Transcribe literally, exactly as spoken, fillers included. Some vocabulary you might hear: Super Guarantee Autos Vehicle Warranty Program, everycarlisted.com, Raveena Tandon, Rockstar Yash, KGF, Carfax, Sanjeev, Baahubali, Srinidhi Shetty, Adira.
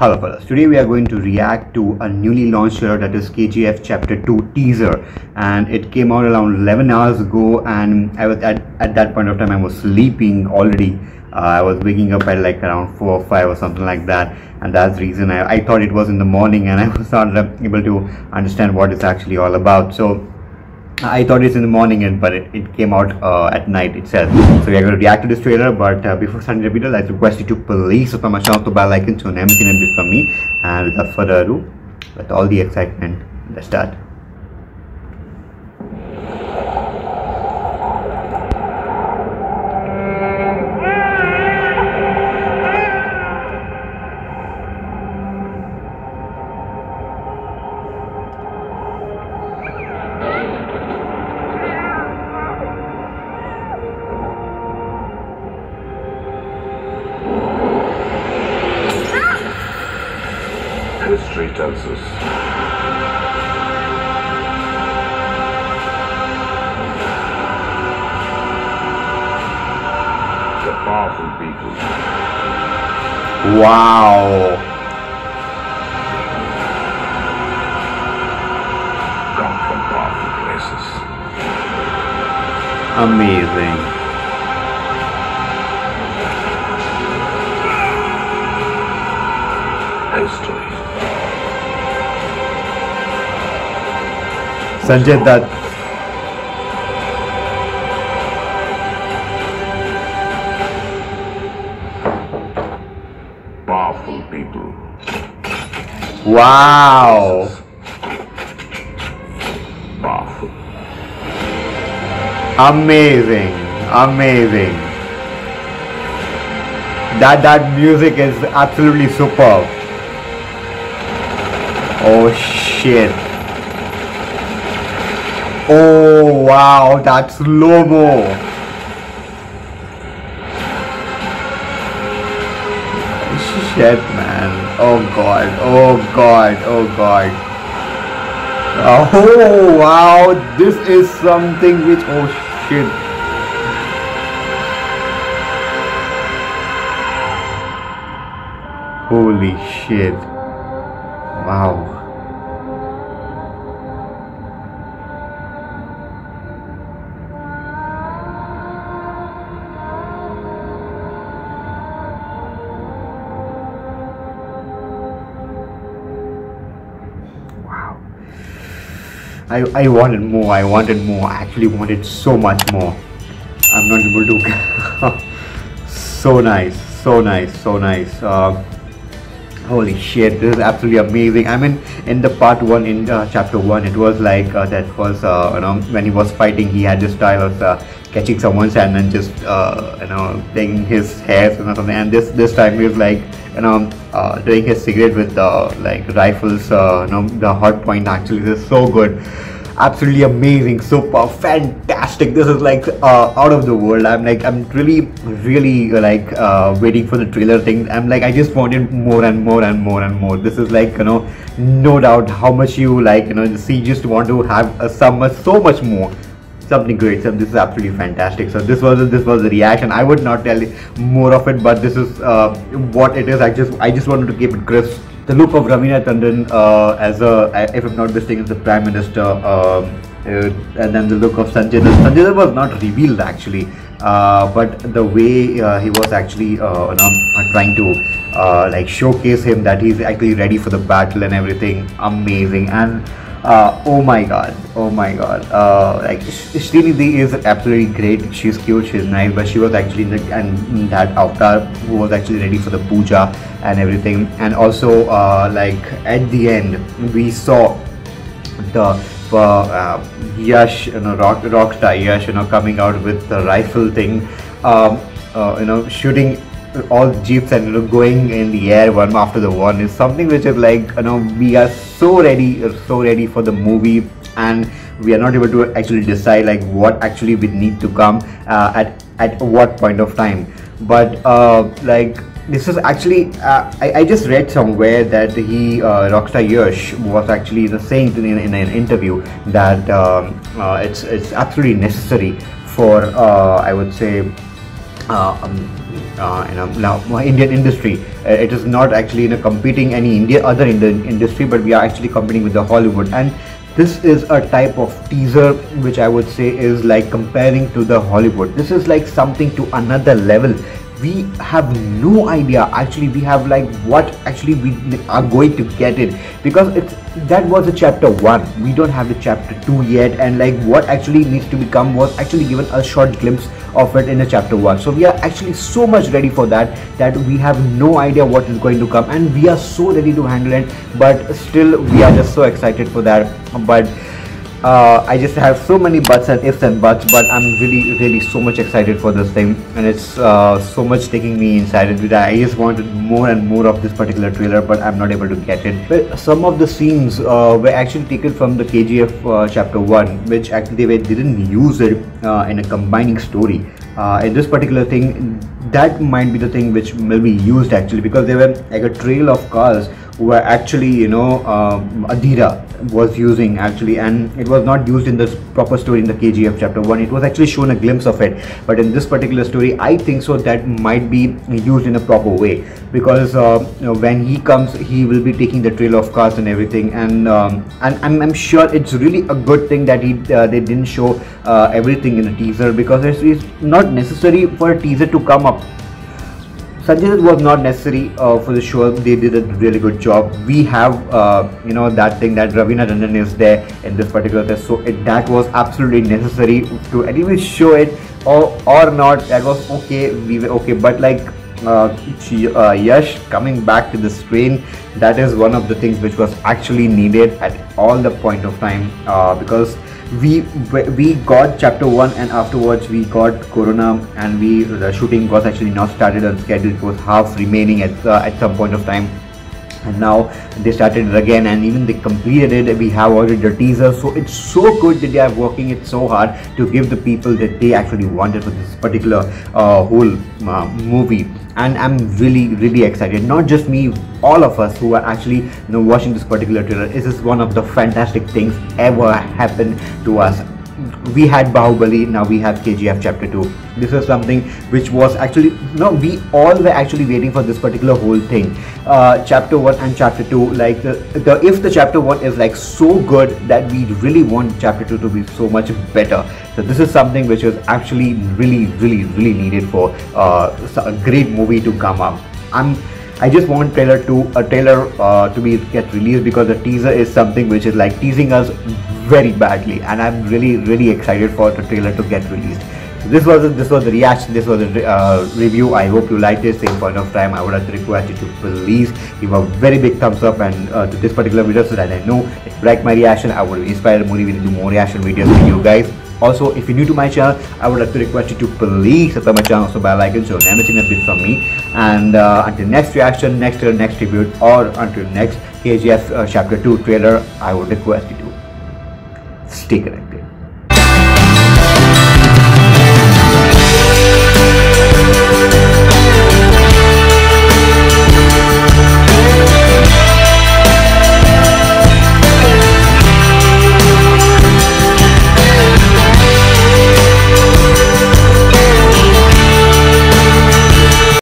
Hello fellas, today we are going to react to a newly launched trailer that is K G F chapter two teaser, and it came out around eleven hours ago, and I was at, at that point of time I was sleeping already. uh, I was waking up at like around four or five or something like that, and that's the reason I, I thought it was in the morning and I was not able to understand what it's actually all about. So I thought it's in the morning, and but it, it came out uh, at night itself. So we are going to react to this trailer, but uh, before starting the video, I'd request you to please subscribe to my channel, to bell icon, so never miss an update from me. And without further ado, with all the excitement, let's start. History tells us the powerful people. Wow. Come from powerful places. Amazing. History. Sanjeev, that powerful people. Wow. Powerful. Amazing. Amazing. That that music is absolutely superb. Oh shit. Oh wow, that's slow-mo. Shit man. Oh god. Oh god. Oh god. Oh wow, this is something which, oh shit. Holy shit. Wow. I, I wanted more, I wanted more, I actually wanted so much more. I'm not able to. So nice, so nice, so nice. Uh, holy shit, this is absolutely amazing. I mean, in the part one, in uh, chapter one, it was like uh, that was, uh, you know, when he was fighting, he had this style of uh, catching someone's hand and just, uh, you know, taking his hair or something. And this, this time he was like, you know, uh, doing his cigarette with uh, like rifles, uh, you know, the hot point actually. This is so good, absolutely amazing, super fantastic. This is like uh, out of the world. I'm like, I'm really, really like uh, waiting for the trailer thing. I'm like, I just wanted more and more and more and more. This is like, you know, no doubt how much you like, you know, see, just want to have a summer so much more. Something great. So this is absolutely fantastic. So this was this was the reaction. I would not tell more of it, but this is uh, what it is. I just I just wanted to keep it crisp. The look of Raveena Tandon uh, as a, if I'm not mistaken, the Prime Minister, uh, and then the look of Sanjeev. Sanjeev was not revealed actually, uh, but the way uh, he was actually uh, you know, trying to uh, like showcase him that he's actually ready for the battle and everything. Amazing. And Uh, oh my god, oh my god, uh, like Srinidhi is absolutely great. She's cute, she's nice, but she was actually in, the, and that avatar who was actually ready for the puja and everything. And also uh, like at the end we saw the uh, uh, Yash, you know, rock, Rockstar Yash, you know, coming out with the rifle thing, um, uh, you know, shooting all jeeps and, you know, going in the air one after the one is something which is like, you know, we are so ready, so ready for the movie, and we are not able to actually decide like what actually we need to come uh, at at what point of time. But uh, like this is actually uh, I, I just read somewhere that he uh, Rockstar Yash was actually saying in, in an interview that um, uh, it's it's absolutely necessary for uh, I would say. Uh, um, uh, you know, now Indian industry. It is not actually, you know, competing any India other Indian industry, but we are actually competing with the Hollywood. And this is a type of teaser which I would say is like comparing to the Hollywood. This is like something to another level. We have no idea actually we have like what actually we are going to get it, because it's that was a chapter one. We don't have the chapter two yet, and like what actually needs to become was actually given a short glimpse of it in a chapter one. So we are actually so much ready for that that we have no idea what is going to come, and we are so ready to handle it, but still we are just so excited for that. But Uh, I just have so many buts and ifs and buts, but I'm really, really so much excited for this thing, and it's uh, so much taking me inside it. I just wanted more and more of this particular trailer, but I'm not able to get it. But some of the scenes uh, were actually taken from the K G F uh, chapter one, which actually they didn't use it uh, in a combining story. Uh, in this particular thing, that might be the thing which will be used actually, because there were like a trail of cars were actually, you know, uh, Adira was using actually, and it was not used in the proper story in the K G F chapter one. It was actually shown a glimpse of it, but in this particular story I think so that might be used in a proper way, because uh, you know, when he comes he will be taking the trail of cars and everything, and um, and I'm, I'm sure it's really a good thing that he uh, they didn't show uh, everything in a teaser, because it's, it's not necessary for a teaser to come up. Sanjeev was not necessary uh, for the show. They did a really good job. We have uh, you know, that thing that Raveena Tandon is there in this particular test, so it, that was absolutely necessary to at least show it, or or not. That was okay. We were okay, but like uh, uh, Yash coming back to the screen, that is one of the things which was actually needed at all the point of time, uh, because we we got chapter one, and afterwards we got corona, and we the shooting was actually not started on schedule. It was half remaining at uh, at some point of time, and now they started it again, and even they completed it. We have already the teaser, so it's so good that they are working it so hard to give the people that they actually wanted for this particular uh, whole uh, movie. And I'm really, really excited. Not just me, all of us who are actually, you know, watching this particular trailer. This is one of the fantastic things ever happened to us. We had Baahubali, now we have K G F chapter two. This is something which was actually, no, we all were actually waiting for this particular whole thing. Uh, chapter one and chapter two, like the, the if the chapter one is like so good that we really want chapter two to be so much better. So this is something which is actually really, really, really needed for uh, a great movie to come up. I'm I just want trailer to a uh, trailer uh, to be get released, because the teaser is something which is like teasing us very badly, and I'm really, really excited for the trailer to get released. So this was a, this was the reaction. This was a uh, review. I hope you liked it. Same point of time, I would have to request you to please give a very big thumbs up and uh, to this particular video, so that I know if you like my reaction, I would inspire more even to do more reaction videos for you guys. Also, if you're new to my channel, I would like to request you to please subscribe my channel, also by liking, so never seen a bit from me. And uh, until next reaction, next trailer, next review, or until next K G F uh, chapter two trailer, I would request you to stay connected.